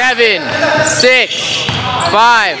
7, 6, 5.